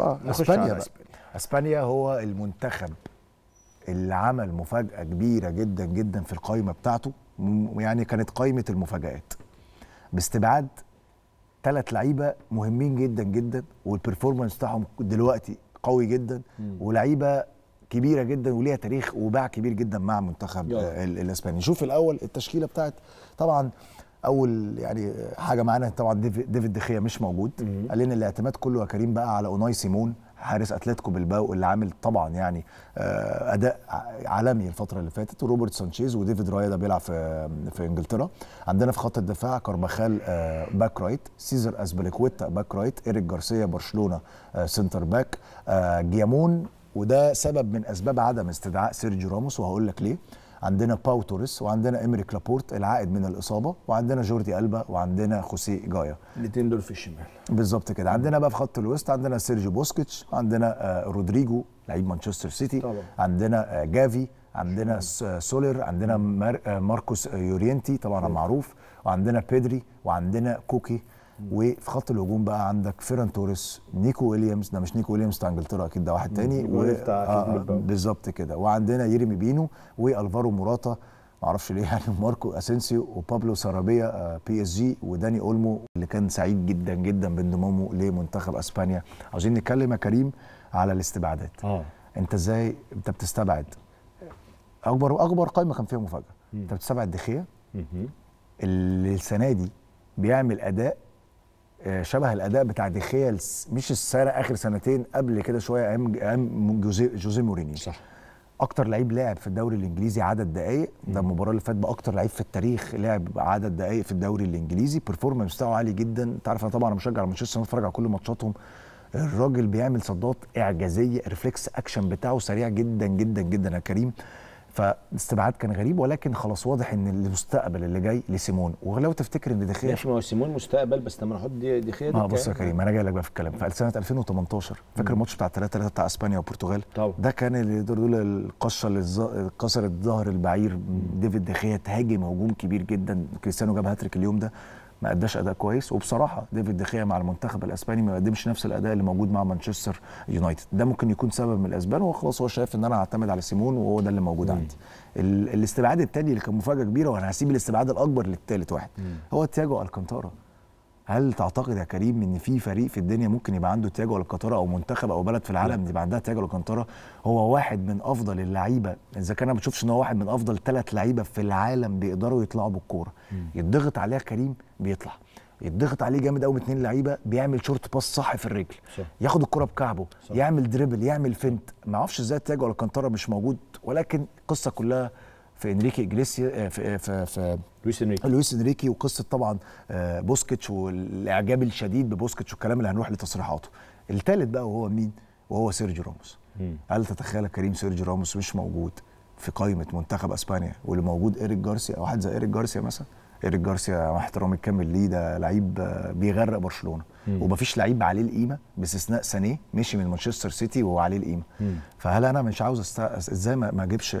اسبانيا بقى. اسبانيا هو المنتخب اللي عمل مفاجأة كبيرة جدا جدا في القائمة بتاعته، يعني كانت قائمة المفاجآت باستبعاد 3 لعيبة مهمين جدا جدا، والبرفورمانس بتاعهم دلوقتي قوي جدا، ولعيبة كبيرة جدا وليها تاريخ وباع كبير جدا مع منتخب الاسباني. نشوف الأول التشكيلة بتاعت طبعا اول يعني حاجه معانا طبعا ديفيد دخيا مش موجود، قال لنا الاعتماد كله يا كريم بقى على اوناي سيمون حارس اتلتيكو بالباو اللي عامل طبعا يعني اداء عالمي الفتره اللي فاتت، وروبرت سانشيز وديفيد رايا ده بيلعب في انجلترا. عندنا في خط الدفاع كارباخال باك رايت، سيزر ازبليكويتا باك رايت، إريك جارسيا برشلونه سنتر باك، جيامون وده سبب من اسباب عدم استدعاء سيرجيو راموس وهقول لك ليه. عندنا باو توريس، وعندنا أيمريك لابورت العائد من الإصابة، وعندنا جوردي ألبا، وعندنا خوسيه جايا. الاثنين دول في الشمال. بالظبط كده. عندنا بقى في خط الوسط عندنا سيرجيو بوسكيتش، عندنا رودريجو لعيب مانشستر سيتي طبعا. عندنا جافي، عندنا سولير، عندنا ماركوس يورينتي طبعا معروف، وعندنا بيدري، وعندنا كوكي. وفي خط الهجوم بقى عندك فيران توريس، نيكو ويليامز، ده مش نيكو ويليامز بتاع انجلترا اكيد، ده واحد تاني بالظبط كده، وعندنا ييريمي بينو والفارو موراتا معرفش ليه يعني، ماركو اسينسيو وبابلو سارابيا بي اس جي، وداني اولمو اللي كان سعيد جدا جدا بانضمامه لمنتخب اسبانيا. عاوزين نتكلم يا كريم على الاستبعادات. انت ازاي انت بتستبعد اكبر قائمه كان فيها مفاجاه؟ انت بتستبعد دي خيا اللي السنه دي بيعمل اداء شبه الاداء بتاع دي خيا مش السنه اخر سنتين قبل كده شويه ايام جوزيه مورينيو. صح. اكتر لعيب لاعب في الدوري الانجليزي عدد دقائق، ده المباراه اللي فاتت باكتر لعيب في التاريخ لاعب عدد دقائق في الدوري الانجليزي، بيرفورمانس بتاعه عالي جدا. انت عارف انا طبعا مشجع مانشستر، بتفرج على كل ماتشاتهم. الراجل بيعمل صدات اعجازيه، ريفلكس اكشن بتاعه سريع جدا جدا جدا يا كريم. فالاستبعاد كان غريب، ولكن خلاص واضح ان المستقبل اللي جاي لسيمون. ولو تفتكر ان دي خيا ماشي، ما هو سيمون مستقبل، بس لما نحط دي خيا بص يا كريم انا جاي لك بقى في الكلام. في سنه 2018 فاكر الماتش بتاع 3-3 بتاع اسبانيا والبرتغال؟ ده كان اللي دول القشه اللي كسرت ظهر البعير. ديفيد دي خيا تهاجم هجوم كبير جدا، كريستيانو جاب هاتريك اليوم ده، ما اداش اداء كويس. وبصراحه ديفيد دي خيا مع المنتخب الاسباني ما يقدمش نفس الاداء اللي موجود مع مانشستر يونايتد، ده ممكن يكون سبب من الاسباب. هو خلاص هو شايف ان انا هعتمد على سيمون وهو ده اللي موجود عندي. الاستبعاد الثاني اللي كان مفاجاه كبيره، وانا هسيب الاستبعاد الاكبر للثالث واحد، هو تياجو الكانتارا. هل تعتقد يا كريم ان في فريق في الدنيا ممكن يبقى عنده تياجو الكانتارا، او منتخب او بلد في العالم يبقى عندها تياجو الكانتارا؟ هو واحد من افضل اللعيبه، اذا كان ما بتشوفش ان هو واحد من افضل 3 لعيبه في العالم بيقدروا يطلعوا بالكوره. يتضغط عليه كريم بيطلع، يتضغط عليه جامد قوي من 2 لعيبه، بيعمل شورت باس صح في الرجل، ياخد الكوره بكعبه، يعمل دريبل، يعمل فينت. ما اعرفش ازاي تياجو الكانتارا مش موجود، ولكن القصه كلها في انريكي إجليسيا، في لويس انريكي، وقصه طبعا بوسكيتش والاعجاب الشديد ببوسكيتش والكلام اللي هنروح لتصريحاته. الثالث بقى وهو مين؟ وهو سيرجيو راموس. هل تتخيل كريم سيرجيو راموس مش موجود في قائمه منتخب اسبانيا، واللي موجود إيريك جارسيا، او واحد زي إيريك جارسيا مثلا؟ إيريك جارسيا مع احترامي الكامل ليه، ده لعيب بيغرق برشلونه، ومفيش لعيب عليه القيمه باستثناء سانيه مشي من مانشستر سيتي وهو عليه القيمه. فهل انا مش عاوز ازاي ما اجيبش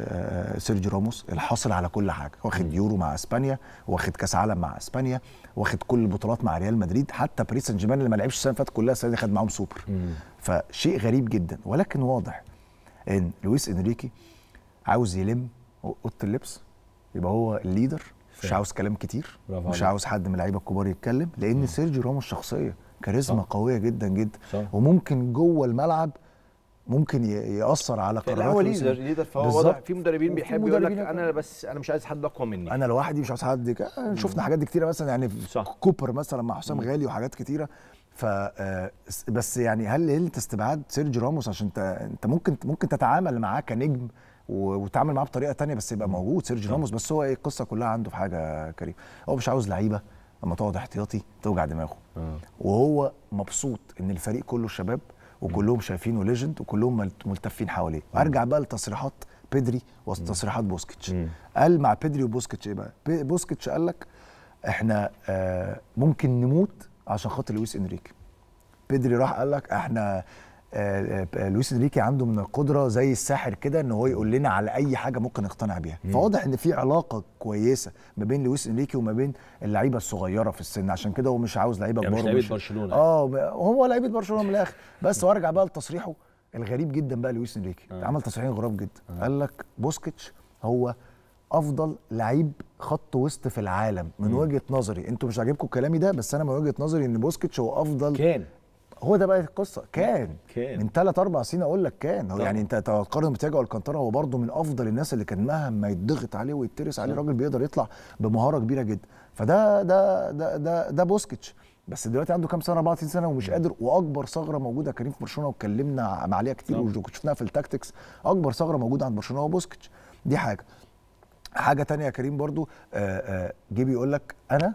سيرجيو راموس الحاصل على كل حاجه، واخد يورو مع اسبانيا، واخد كاس عالم مع اسبانيا، واخد كل البطولات مع ريال مدريد، حتى باريس سان جيرمان اللي ما لعبش السنه اللي فاتت كلها السنه دي خد معاهم سوبر. فشيء غريب جدا، ولكن واضح ان لويس انريكي عاوز يلم اوضه اللبس، يبقى هو الليدر، مش عاوز كلام كتير، مش عاوز حد من اللعيبه الكبار يتكلم، لان سيرجيو راموس شخصيه كاريزما قويه جدا جدا، وممكن جوه الملعب ممكن ياثر على قرارات. هو ليدر، فهو واضح في مدربين بيحبوا يقول لك انا بس انا مش عايز حد اقوى مني، انا لوحدي مش عايز حد. شفنا حاجات دي كتيره مثلا يعني في كوبر مثلا مع حسام غالي وحاجات كتيره. ف بس يعني هل انت استبعاد سيرجيو راموس عشان انت ممكن تتعامل معاه كنجم وتعامل معاه بطريقه ثانيه، بس يبقى موجود سيرجيو راموس. بس هو ايه القصه كلها عنده في حاجه كريم، هو مش عاوز لعيبه لما تقعد احتياطي توجع دماغه، وهو مبسوط ان الفريق كله شباب وكلهم شايفينه ليجند وكلهم ملتفين حواليه. ارجع بقى لتصريحات بيدري وتصريحات بوسكيتش. قال مع بيدري وبوسكيتش ايه بقى؟ بوسكيتش قال لك احنا ممكن نموت عشان خاطر لويس انريكي. بيدري راح قال لك احنا لويس انريكي عنده من القدره زي الساحر كده ان هو يقول لنا على اي حاجه ممكن نقتنع بيها. فواضح ان في علاقه كويسه ما بين لويس انريكي وما بين اللعيبه الصغيره في السن، عشان كده هو مش عاوز لعيبه كبار. يعني مش لعيبه برشلونه. هو لعيبه برشلونه من الاخر. بس وارجع بقى لتصريحه الغريب جدا بقى لويس انريكي، عمل تصريحين غراب جدا. قال لك بوسكيتش هو افضل لعيب خط وسط في العالم من وجهه نظري، انتوا مش عاجبكم كلامي ده، بس انا من وجهه نظري ان بوسكيتش هو افضل كان. هو ده بقى القصه، كان من 3-4 سنين اقول لك كان هو. يعني انت تقارن بتياجو الكانتارا، هو برده من افضل الناس اللي كان مهما يتضغط عليه ويترس عليه راجل بيقدر يطلع بمهاره كبيره جدا. فده ده ده ده, ده بوسكيتش، بس دلوقتي عنده كام سنه؟ 34 سنه ومش قادر. واكبر ثغره موجوده كريم في برشلونه، واتكلمنا عليها كتير وشفناها في التاكتكس، اكبر ثغره موجوده عند برشلونه هو بوسكيتش. دي حاجه تانية يا كريم برضو جه بيقول لك انا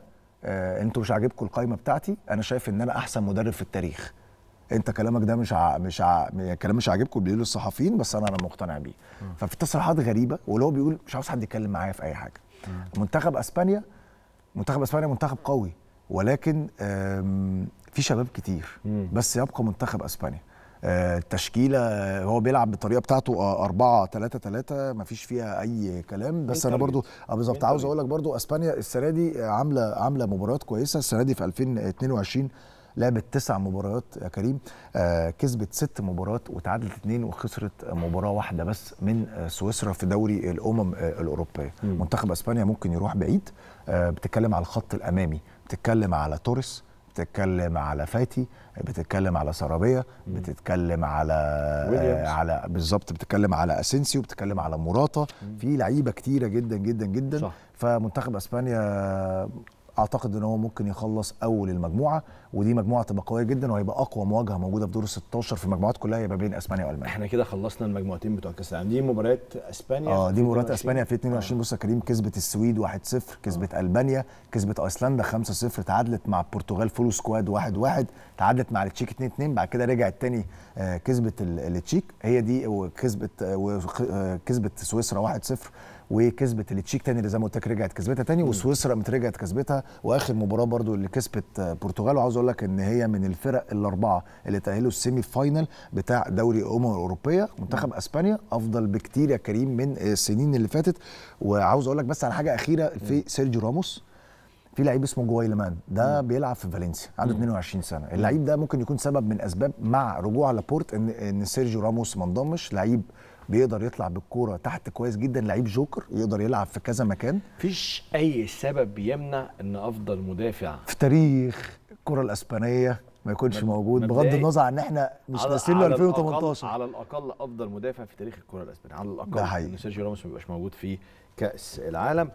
انتوا مش عاجبكم القايمه بتاعتي، انا شايف ان انا احسن مدرب في التاريخ. انت كلامك ده كلام مش عاجبكم بيقولوا الصحفيين، بس انا مقتنع بيه. ففي تصريحات غريبه، واللي هو بيقول مش عاوز حد يتكلم معايا في اي حاجه. منتخب اسبانيا منتخب قوي، ولكن في شباب كتير، بس يبقى منتخب اسبانيا التشكيله هو بيلعب بالطريقه بتاعته 4-3-3 ما فيش فيها اي كلام. بس انا برضو بالظبط عاوز اقول لك برضو اسبانيا السنه دي عامله مباريات كويسه. السنه دي في 2022 لعبت 9 مباريات يا كريم، كسبت 6 مباريات وتعادلت 2 وخسرت مباراه واحده بس من سويسرا في دوري الامم الاوروبيه. منتخب اسبانيا ممكن يروح بعيد. بتتكلم على الخط الامامي، بتتكلم على توريس، بتتكلم على فاتي، بتتكلم على سرابية، بتتكلم على بالظبط، بتتكلم على اسينسيو، بتتكلم على موراتا، في لعيبه كتيره جدا جدا جدا صح. فمنتخب اسبانيا اعتقد ان هو ممكن يخلص اول المجموعه، ودي مجموعه تبقى قويه جدا، وهيبقى اقوى مواجهه موجوده في دور ال16 في المجموعات كلها هيبقى بين اسبانيا والمانيا. احنا كده خلصنا المجموعتين بتوع كاس العالم. دي مباريات اسبانيا دي مباريات اسبانيا في 22. بص يا كريم، كسبت السويد 1-0، كسبت البانيا، كسبت ايسلندا 5-0، تعادلت مع البرتغال فول سكواد 1-1، تعادلت مع التشيك 2-2، بعد كده رجعت تاني كسبت التشيك هي دي، وكسبت سويسرا 1-0، وكسبت التشيك تاني اللي زي ما قلت لك رجعت كسبتها تاني، وسويسرا رجعت كسبتها، واخر مباراه برضو اللي كسبت البرتغال. وعاوز اقول لك ان هي من الفرق الاربعه اللي تاهلوا السيمي فاينل بتاع دوري الامم الاوروبيه. منتخب اسبانيا افضل بكتير يا كريم من السنين اللي فاتت. وعاوز اقول لك بس على حاجه اخيره في سيرجيو راموس، في لعيب اسمه جويل ليمان ده بيلعب في فالنسيا، عنده 22 سنه. اللعيب ده ممكن يكون سبب من اسباب مع رجوع لابورت ان سيرجيو راموس ما انضمش. لعيب بيقدر يطلع بالكوره تحت كويس جدا، لعيب جوكر يقدر يلعب في كذا مكان. مفيش اي سبب يمنع ان افضل مدافع في تاريخ الكره الاسبانيه ما يكونش موجود، بغض النظر عن ان احنا مش ناسيين 2018. على الأقل افضل مدافع في تاريخ الكره الاسبانيه، على الاقل سيرجيو راموس ما بيبقاش موجود في كاس العالم.